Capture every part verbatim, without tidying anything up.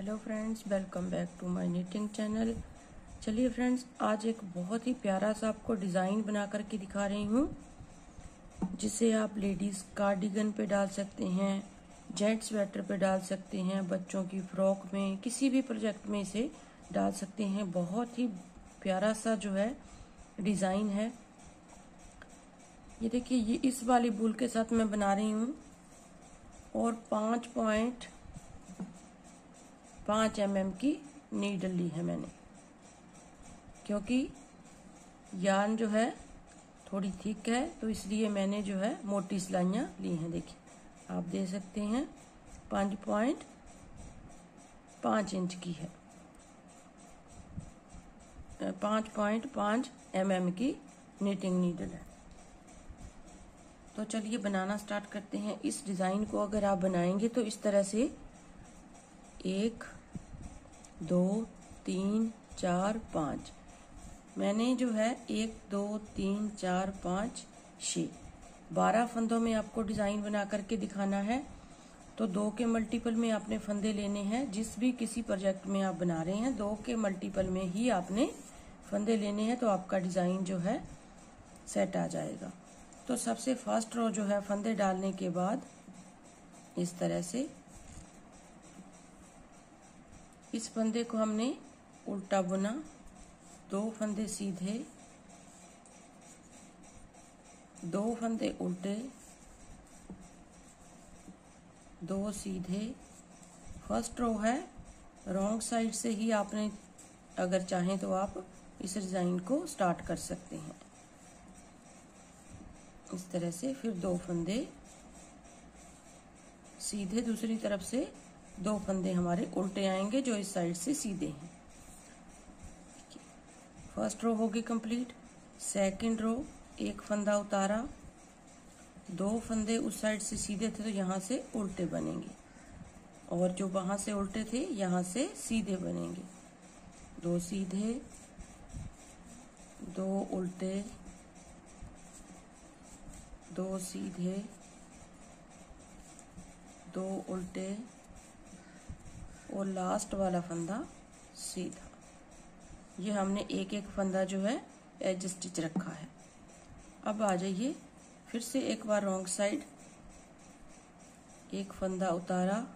Hello friends, welcome back to my knitting channel. चलिए friends, आज एक बहुत ही प्यारा सा आपको डिज़ाइन बना करके दिखा रही हूँ, जिसे आप लेडीज़ कार्डिगन पे डाल सकते हैं, जेंट्स स्वेटर पे डाल सकते हैं, बच्चों की फ्रॉक में, किसी भी प्रोजेक्ट में इसे डाल सकते हैं। बहुत ही प्यारा सा जो है डिज़ाइन है ये। देखिए, ये इस वाली बूल के साथ मैं बना रही हूँ और पाँच पॉइंट पाँच एम एम की नीडल ली है मैंने, क्योंकि यार्न जो है थोड़ी थिक है, तो इसलिए मैंने जो है मोटी सिलाइयाँ ली हैं। देखिए, आप दे सकते हैं, पाँच पॉइंट पाँच इंच की है, पाँच पॉइंट पाँच एम एम की नीटिंग नीडल है। तो चलिए बनाना स्टार्ट करते हैं। इस डिज़ाइन को अगर आप बनाएंगे तो इस तरह से एक, दो, तीन, चार, पाँच, मैंने जो है एक, दो, तीन, चार, पाँच, छः, बारह फंदों में आपको डिज़ाइन बना करके दिखाना है। तो दो के मल्टीपल में आपने फंदे लेने हैं। जिस भी किसी प्रोजेक्ट में आप बना रहे हैं, दो के मल्टीपल में ही आपने फंदे लेने हैं, तो आपका डिज़ाइन जो है सेट आ जाएगा। तो सबसे फर्स्ट रो जो है फंदे डालने के बाद इस तरह से इस फंदे को हमने उल्टा बुना, दो फंदे सीधे, दो फंदे उल्टे, दो सीधे। फर्स्ट रो है, रॉन्ग साइड से ही आपने अगर चाहें तो आप इस डिज़ाइन को स्टार्ट कर सकते हैं इस तरह से। फिर दो फंदे सीधे, दूसरी तरफ से दो फंदे हमारे उल्टे आएंगे जो इस साइड से सीधे हैं। फर्स्ट रो होगी कंप्लीट। सेकंड रो, एक फंदा उतारा, दो फंदे उस साइड से सीधे थे तो यहाँ से उल्टे बनेंगे, और जो वहाँ से उल्टे थे यहाँ से सीधे बनेंगे। दो सीधे, दो उल्टे, दो सीधे, दो उल्टे, और लास्ट वाला फंदा सीधा। ये हमने एक एक फंदा जो है एज स्टिच रखा है। अब आ जाइए, फिर से एक बार रॉन्ग साइड, एक फंदा उतारा,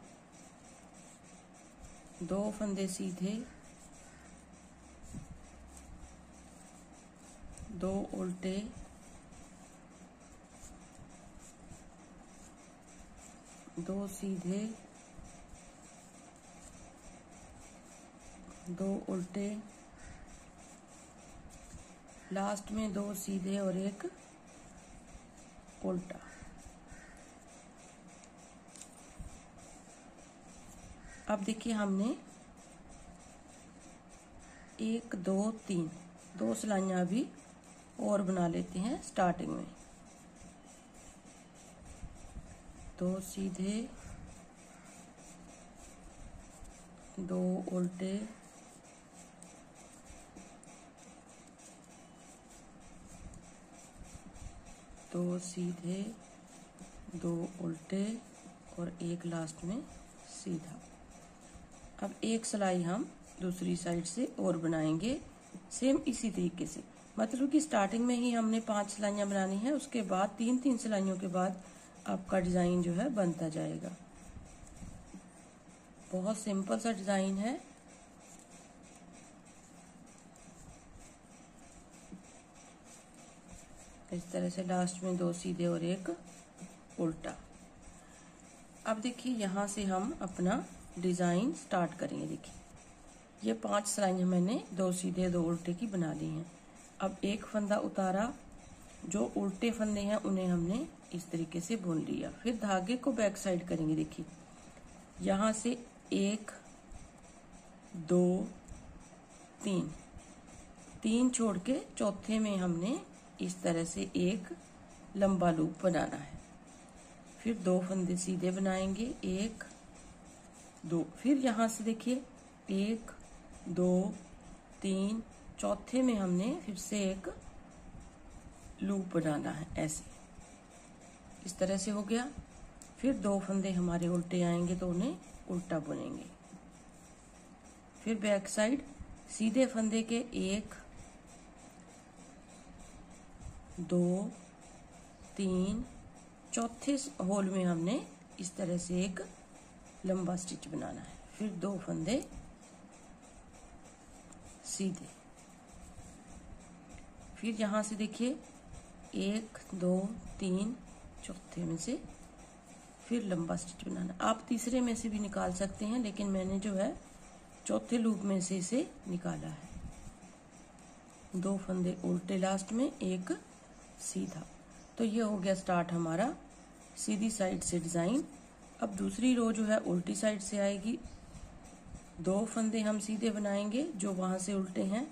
दो फंदे सीधे, दो उल्टे, दो सीधे, दो उल्टे, लास्ट में दो सीधे और एक उल्टा। अब देखिए, हमने एक, दो, तीन, दो सिलाइयाँ अभी और बना लेते हैं स्टार्टिंग में। दो सीधे, दो उल्टे, दो सीधे, दो उल्टे, और एक लास्ट में सीधा। अब एक सिलाई हम दूसरी साइड से और बनाएंगे सेम इसी तरीके से। मतलब कि स्टार्टिंग में ही हमने पांच सिलाइयाँ बनानी है, उसके बाद तीन तीन सिलाइयों के बाद आपका डिज़ाइन जो है बनता जाएगा। बहुत सिंपल सा डिज़ाइन है। इस तरह से लास्ट में दो सीधे और एक उल्टा। अब देखिए, यहाँ से हम अपना डिज़ाइन स्टार्ट करेंगे। देखिए, ये पांच सिलाइयाँ मैंने दो सीधे दो उल्टे की बना ली हैं। अब एक फंदा उतारा, जो उल्टे फंदे हैं उन्हें हमने इस तरीके से बुन लिया। फिर धागे को बैक साइड करेंगे। देखिए, यहाँ से एक, दो, तीन, तीन छोड़ के चौथे में हमने इस तरह से एक लंबा लूप बनाना है। फिर दो फंदे सीधे बनाएंगे, एक, दो, फिर यहाँ से देखिए एक, दो, तीन, चौथे में हमने फिर से एक लूप बनाना है। ऐसे इस तरह से हो गया। फिर दो फंदे हमारे उल्टे आएंगे तो उन्हें उल्टा बुनेंगे। फिर बैक साइड सीधे फंदे के एक, दो, तीन, चौथे होल में हमने इस तरह से एक लंबा स्टिच बनाना है। फिर दो फंदे सीधे, फिर यहाँ से देखिए एक, दो, तीन, चौथे में से फिर लंबा स्टिच बनाना। आप तीसरे में से भी निकाल सकते हैं, लेकिन मैंने जो है चौथे लूप में से इसे निकाला है। दो फंदे उल्टे लास्ट में, एक सीधा। तो ये हो गया स्टार्ट हमारा सीधी साइड से डिज़ाइन। अब दूसरी रो जो है उल्टी साइड से आएगी। दो फंदे हम सीधे बनाएंगे जो वहाँ से उल्टे हैं,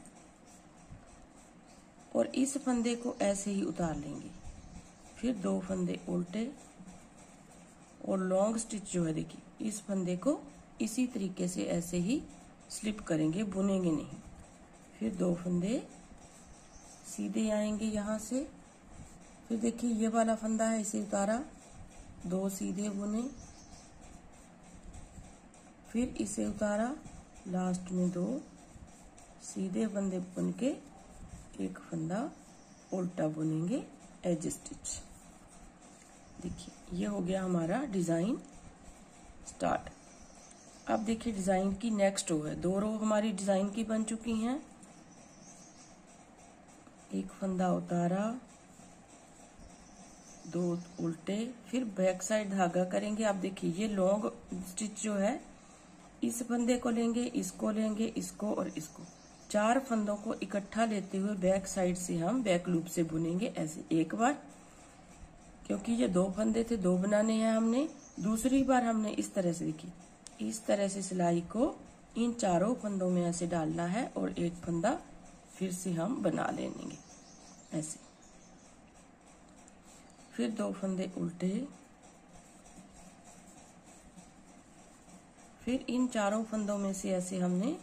और इस फंदे को ऐसे ही उतार लेंगे। फिर दो फंदे उल्टे, और लॉन्ग स्टिच जो है देखिए इस फंदे को इसी तरीके से ऐसे ही स्लिप करेंगे, बुनेंगे नहीं। फिर दो फंदे सीधे आएंगे यहाँ से। फिर देखिए ये वाला फंदा है, इसे उतारा, दो सीधे बुने, फिर इसे उतारा, लास्ट में दो सीधे फंदे बुन के एक फंदा उल्टा बुनेंगे एज स्टिच। देखिए ये हो गया हमारा डिज़ाइन स्टार्ट। अब देखिए डिज़ाइन की नेक्स्ट रो है। दो रो हमारी डिज़ाइन की बन चुकी हैं। एक फंदा उतारा, दो उल्टे, फिर बैक साइड धागा करेंगे। आप देखिए ये लॉन्ग स्टिच जो है इस फंदे को लेंगे, इसको लेंगे, इसको और इसको, चार फंदों को इकट्ठा लेते हुए बैक साइड से हम बैक लूप से बुनेंगे ऐसे एक बार। क्योंकि ये दो फंदे थे, दो बनाने हैं हमने। दूसरी बार हमने इस तरह से देखिए इस तरह से सिलाई को इन चारों फंदों में ऐसे डालना है, और एक फंदा फिर से हम बना लेंगे ऐसे। फिर दो फंदे उल्टे, फिर इन चारों फंदों में से ऐसे हमने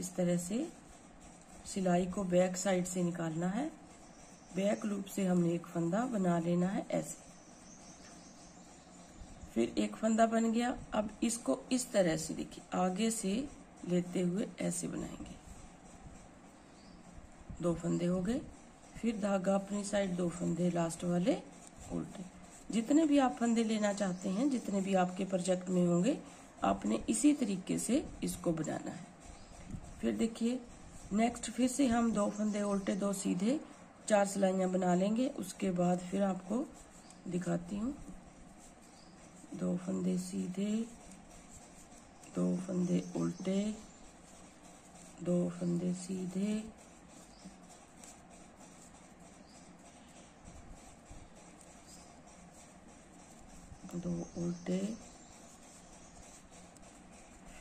इस तरह से सिलाई को बैक साइड से निकालना है। बैक लूप से हमने एक फंदा बना लेना है ऐसे। फिर एक फंदा बन गया। अब इसको इस तरह से देखिए आगे से लेते हुए ऐसे बनाएंगे, दो फंदे हो गए। फिर धागा अपनी साइड, दो फंदे लास्ट वाले उल्टे। जितने भी आप फंदे लेना चाहते हैं, जितने भी आपके प्रोजेक्ट में होंगे, आपने इसी तरीके से इसको बनाना है। फिर देखिए नेक्स्ट फिर से हम दो फंदे उल्टे, दो सीधे, चार सिलाइयाँ बना लेंगे। उसके बाद फिर आपको दिखाती हूँ। दो फंदे सीधे, दो फंदे उल्टे, दो फंदे सीधे, दो उल्टे,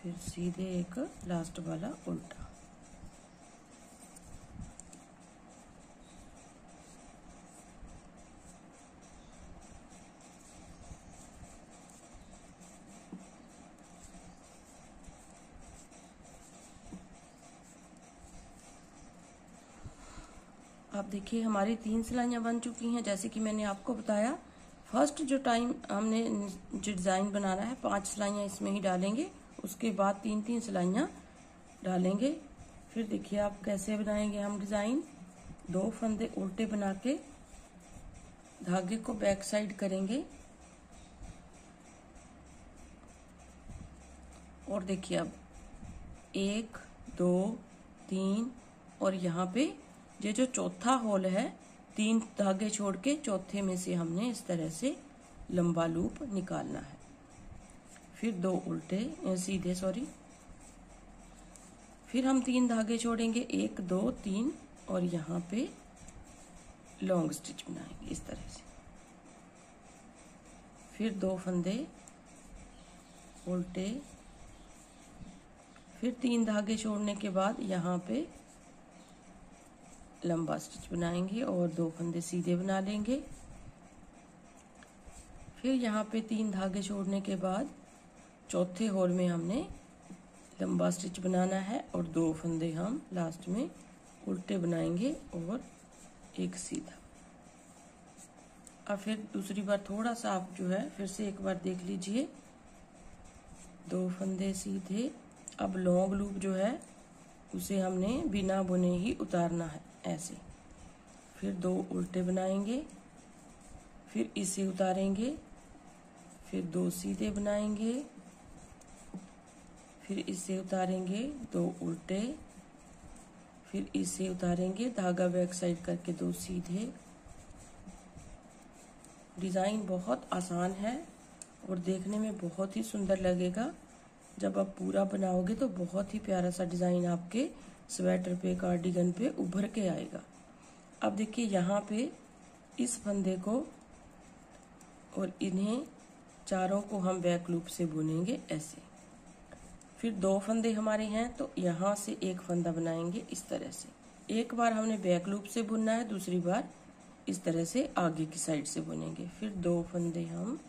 फिर सीधे एक लास्ट वाला उल्टा। आप देखिए हमारी तीन सिलाइयां बन चुकी हैं। जैसे कि मैंने आपको बताया, फर्स्ट जो टाइम हमने जो डिज़ाइन बनाना है, पांच सिलाइयाँ इसमें ही डालेंगे। उसके बाद तीन तीन सिलाइयाँ डालेंगे। फिर देखिए आप कैसे बनाएंगे हम डिज़ाइन। दो फंदे उल्टे बना के धागे को बैक साइड करेंगे, और देखिए अब एक, दो, तीन, और यहाँ पे ये जो चौथा होल है, तीन धागे छोड़ के चौथे में से हमने इस तरह से लंबा लूप निकालना है। फिर दो उल्टे सीधे सॉरी फिर हम तीन धागे छोड़ेंगे, एक, दो, तीन, और यहाँ पे लॉन्ग स्टिच बनाएंगे इस तरह से। फिर दो फंदे उल्टे, फिर तीन धागे छोड़ने के बाद यहाँ पे लंबा स्टिच बनाएंगे, और दो फंदे सीधे बना लेंगे। फिर यहाँ पे तीन धागे छोड़ने के बाद चौथे होल में हमने लंबा स्टिच बनाना है, और दो फंदे हम लास्ट में उल्टे बनाएंगे और एक सीधा। अब फिर दूसरी बार थोड़ा सा आप जो है फिर से एक बार देख लीजिए। दो फंदे सीधे, अब लॉन्ग लूप जो है उसे हमने बिना बुने ही उतारना है, ऐसे। फिर दो उल्टे बनाएंगे, फिर इसे उतारेंगे, फिर दो सीधे बनाएंगे, फिर इसे उतारेंगे, दो उल्टे, फिर इसे उतारेंगे, धागा बैक साइड करके दो सीधे। डिज़ाइन बहुत आसान है और देखने में बहुत ही सुंदर लगेगा। जब आप पूरा बनाओगे तो बहुत ही प्यारा सा डिज़ाइन आपके स्वेटर पे, कार्डिगन पे उभर के आएगा। अब देखिए यहाँ पे इस फंदे को और इन्हें चारों को हम बैक लूप से बुनेंगे, ऐसे। फिर दो फंदे हमारे हैं तो यहाँ से एक फंदा बनाएंगे इस तरह से। एक बार हमने बैक लूप से बुनना है, दूसरी बार इस तरह से आगे की साइड से बुनेंगे। फिर दो फंदे हम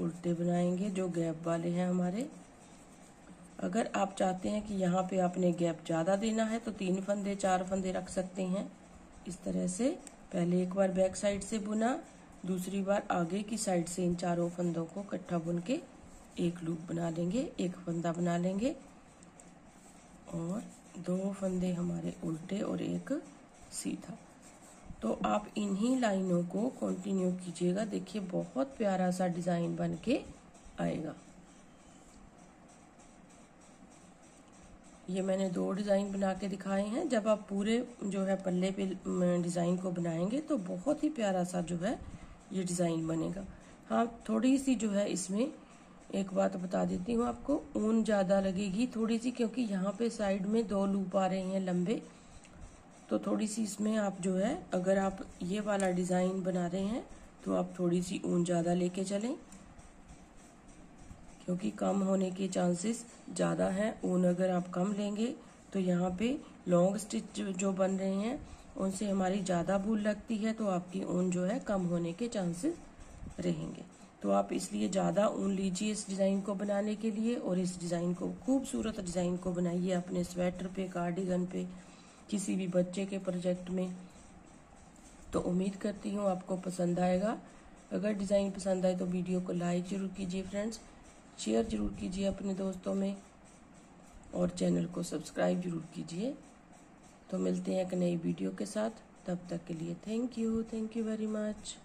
उल्टे बनाएंगे जो गैप वाले हैं हमारे। अगर आप चाहते हैं कि यहाँ पे आपने गैप ज़्यादा देना है तो तीन फंदे, चार फंदे रख सकते हैं। इस तरह से पहले एक बार बैक साइड से बुना, दूसरी बार आगे की साइड से इन चारों फंदों को इकट्ठा बुन के एक लूप बना लेंगे, एक फंदा बना लेंगे। और दो फंदे हमारे उल्टे और एक सीधा। तो आप इन्हीं लाइनों को कंटिन्यू कीजिएगा, देखिए बहुत प्यारा सा डिज़ाइन बन के आएगा। ये मैंने दो डिज़ाइन बना के दिखाए हैं। जब आप पूरे जो है पल्ले पे डिज़ाइन को बनाएंगे तो बहुत ही प्यारा सा जो है ये डिज़ाइन बनेगा। हाँ, थोड़ी सी जो है इसमें एक बात बता देती हूँ आपको, ऊन ज़्यादा लगेगी थोड़ी सी, क्योंकि यहाँ पे साइड में दो लूप आ रहे हैं लंबे। तो थोड़ी सी इसमें आप जो है, अगर आप ये वाला डिज़ाइन बना रहे हैं तो आप थोड़ी सी ऊन ज़्यादा लेके चलें, क्योंकि कम होने के चांसेस ज़्यादा हैं। ऊन अगर आप कम लेंगे तो यहाँ पे लॉन्ग स्टिच जो बन रहे हैं उनसे हमारी ज़्यादा भूल लगती है, तो आपकी ऊन जो है कम होने के चांसेस रहेंगे। तो आप इसलिए ज़्यादा ऊन लीजिए इस डिज़ाइन को बनाने के लिए, और इस डिज़ाइन को, खूबसूरत डिज़ाइन को बनाइए अपने स्वेटर पे, कार्डिगन पे, किसी भी बच्चे के प्रोजेक्ट में। तो उम्मीद करती हूँ आपको पसंद आएगा। अगर डिज़ाइन पसंद आए तो वीडियो को लाइक जरूर कीजिए फ्रेंड्स, शेयर जरूर कीजिए अपने दोस्तों में, और चैनल को सब्सक्राइब जरूर कीजिए। तो मिलते हैं एक नई वीडियो के साथ, तब तक के लिए thank you, thank you very much.